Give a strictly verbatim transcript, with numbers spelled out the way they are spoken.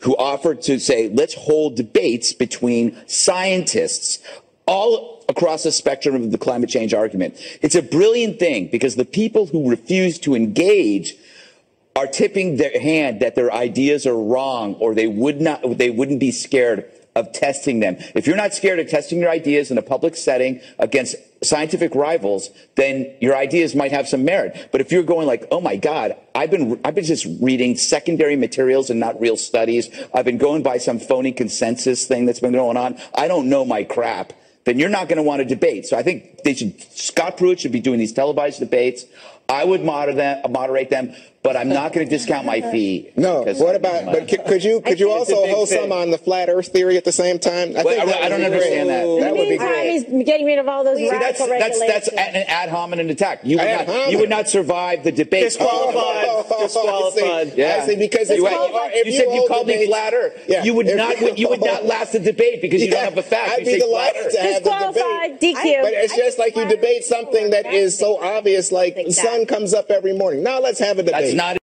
who offered to say, let's hold debates between scientists all across the spectrum of the climate change argument. It's a brilliant thing because the people who refuse to engage are tipping their hand that their ideas are wrong, or they would not, they wouldn't be scared of testing them. If you're not scared of testing your ideas in a public setting against scientific rivals, then your ideas might have some merit. But if you're going like, oh my God, I've been I've been just reading secondary materials and not real studies, I've been going by some phony consensus thing that's been going on, I don't know my crap, then you're not going to want to debate. So I think they should, Scott Pruitt should be doing these televised debates. I would moderate them, moderate them, but I'm not going to discount my fee. No. What about? But could, could you could you also hold thing. some on the flat Earth theory at the same time? I, well, think I, I don't understand great. that. In that the would meantime, be great. He's getting rid of all those See, radical that's, regulations. That's that's an ad hominem attack. You would ad not hominem. you would not survive the debate. Disqualified. Oh, oh, oh, disqualified. I see. Yeah. I see, because you, you said you called me flat Earth. Yeah. You would if not you, you would not last the debate because you yeah. don't have a fact. I'd be delighted to have the debate. Disqualified. D Q. But it's just like you debate something that is so obvious, like sun comes up every morning. Now let's have a debate. That's not